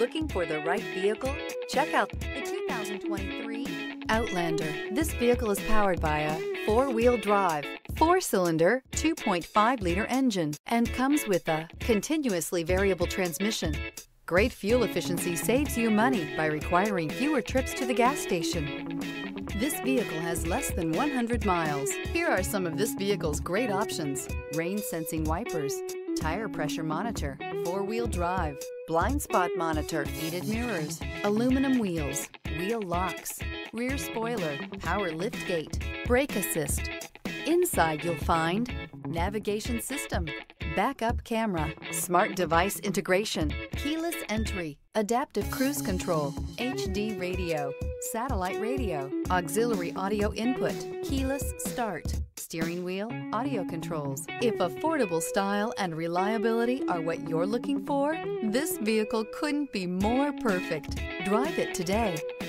Looking for the right vehicle? Check out the 2023 Outlander. This vehicle is powered by a four-wheel drive, four-cylinder, 2.5-liter engine, and comes with a continuously variable transmission. Great fuel efficiency saves you money by requiring fewer trips to the gas station. This vehicle has less than 100 miles. Here are some of this vehicle's great options: rain-sensing wipers, tire pressure monitor, four-wheel drive, blind spot monitor, heated mirrors, aluminum wheels, wheel locks, rear spoiler, power lift gate, brake assist. Inside you'll find navigation system, backup camera, smart device integration, keyless entry, adaptive cruise control, HD radio, satellite radio, auxiliary audio input, keyless start, steering wheel, audio controls. If affordable style and reliability are what you're looking for, this vehicle couldn't be more perfect. Drive it today.